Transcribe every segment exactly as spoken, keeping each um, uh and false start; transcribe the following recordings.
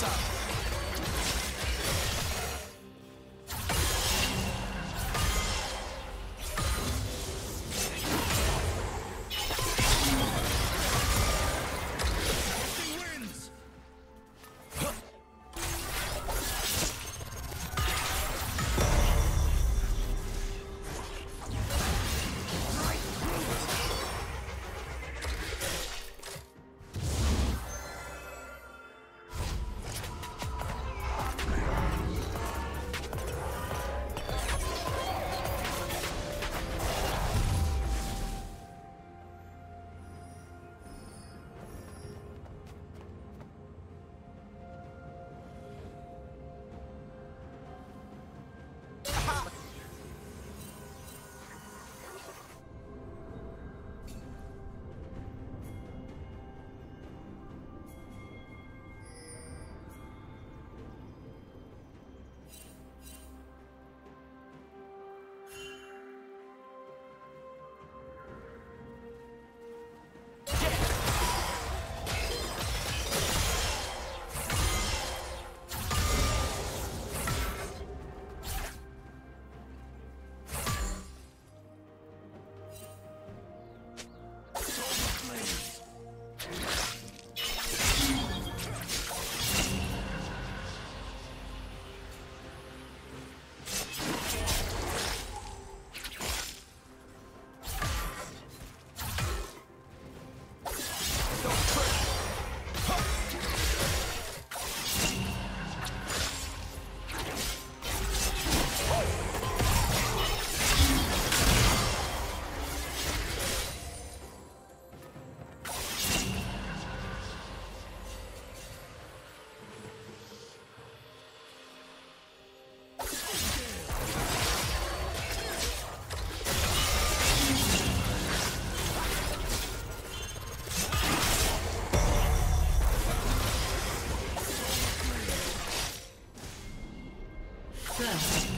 First blood. Thank you.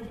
Red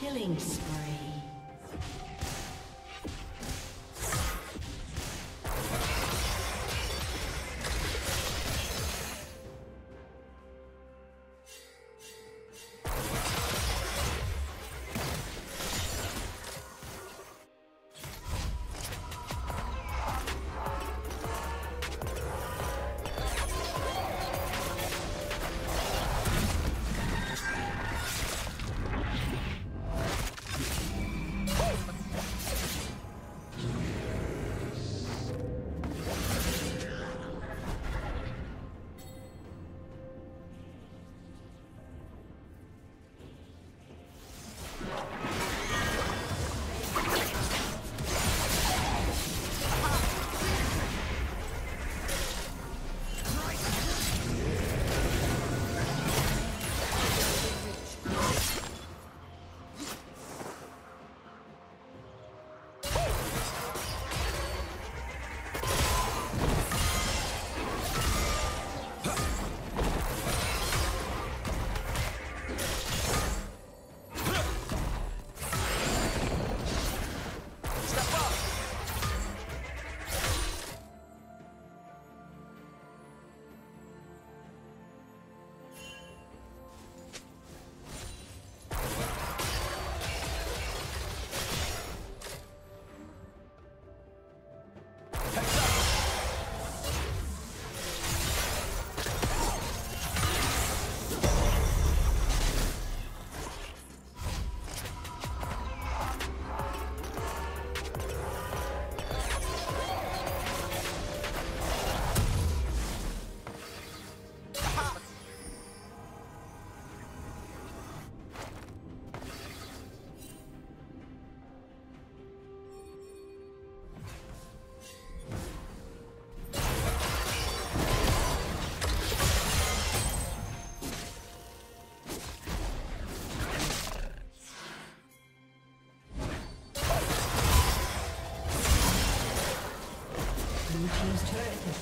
Killing spree.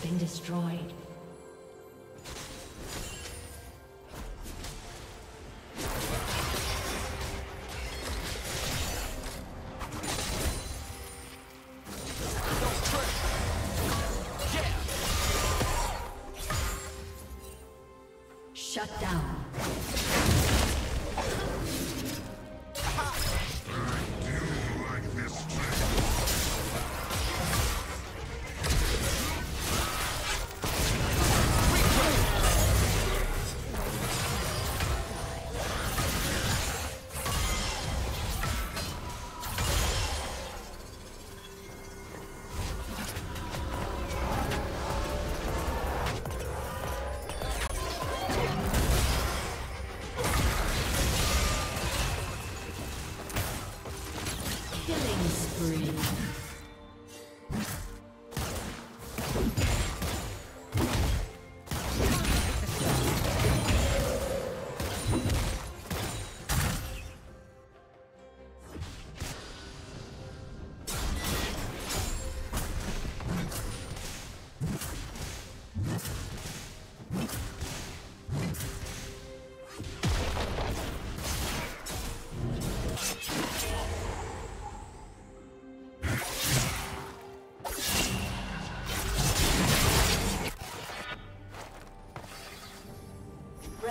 Been destroyed. Shut down. Three.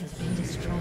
Has been destroyed.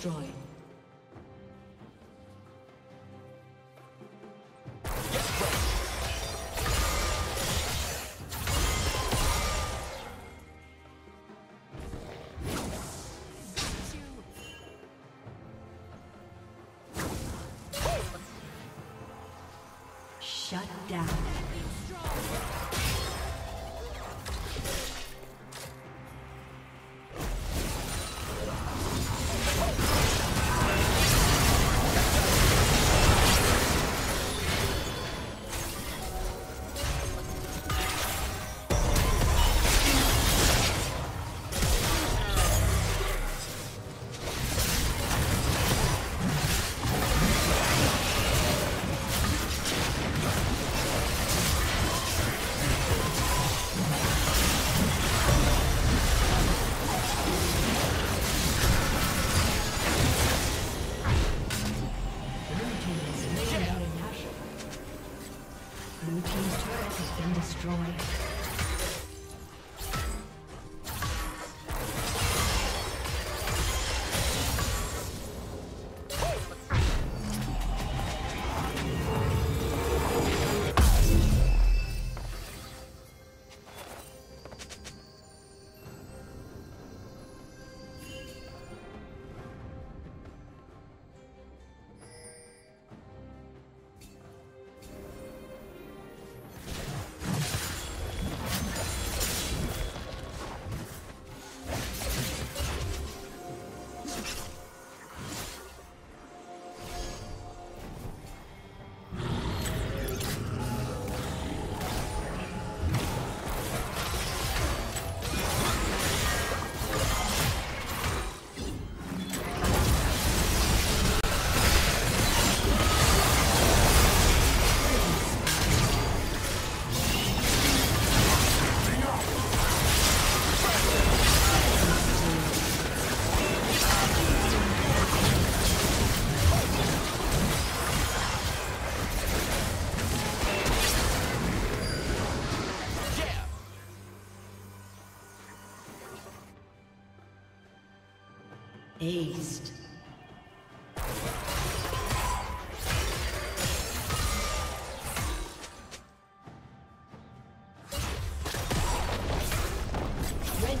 Destroyed. Shut down. Aced. Red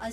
A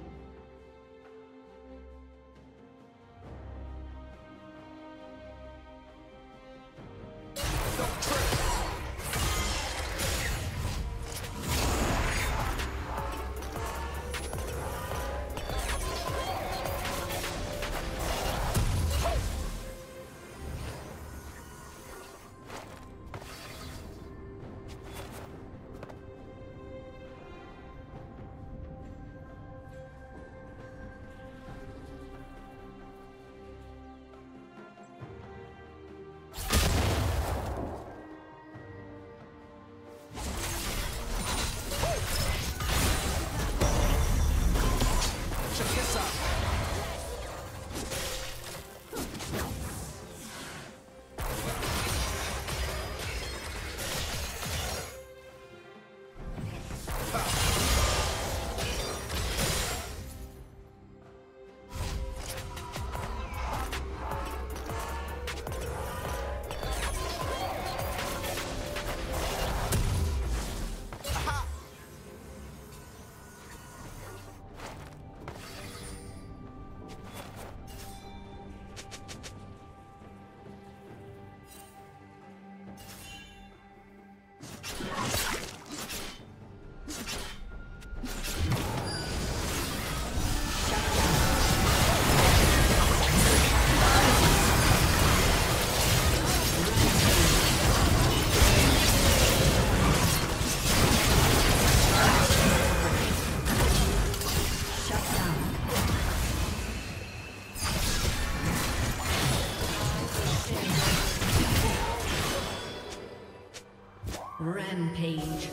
Rampage.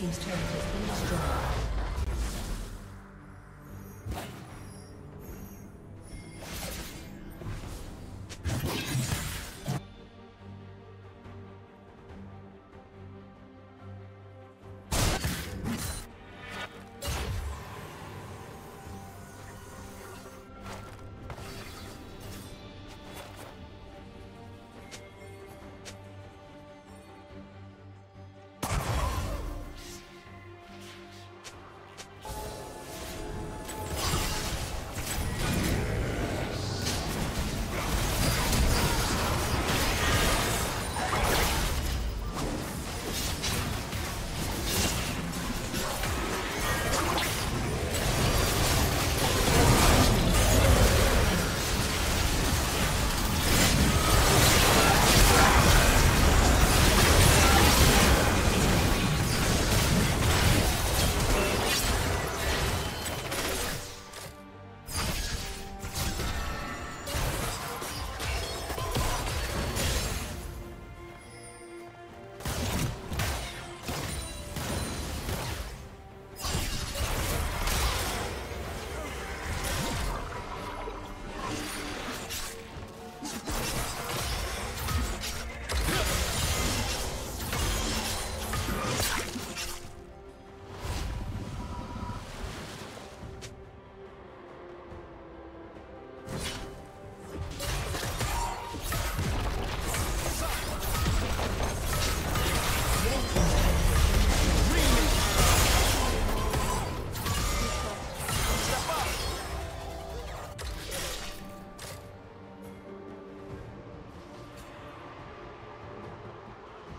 team's turret has been destroyed.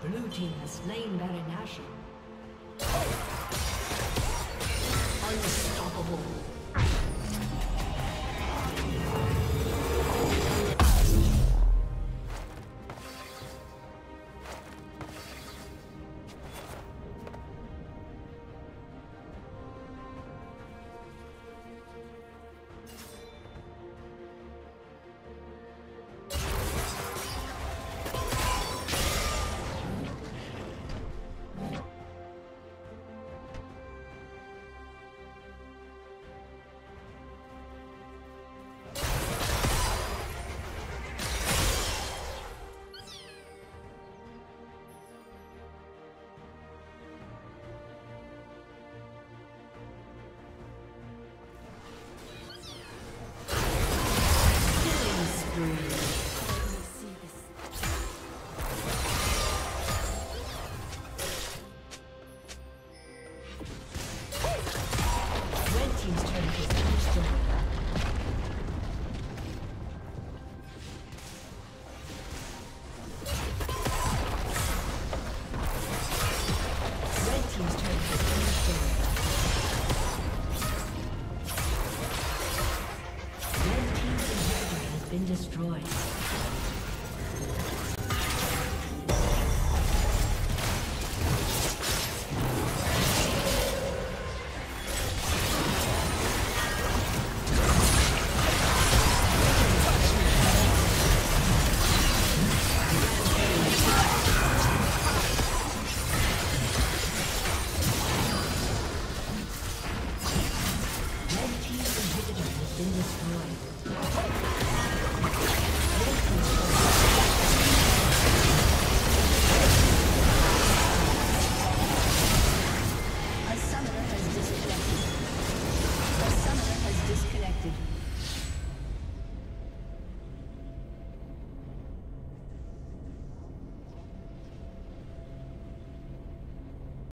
Blue team has slain Baron Nashor.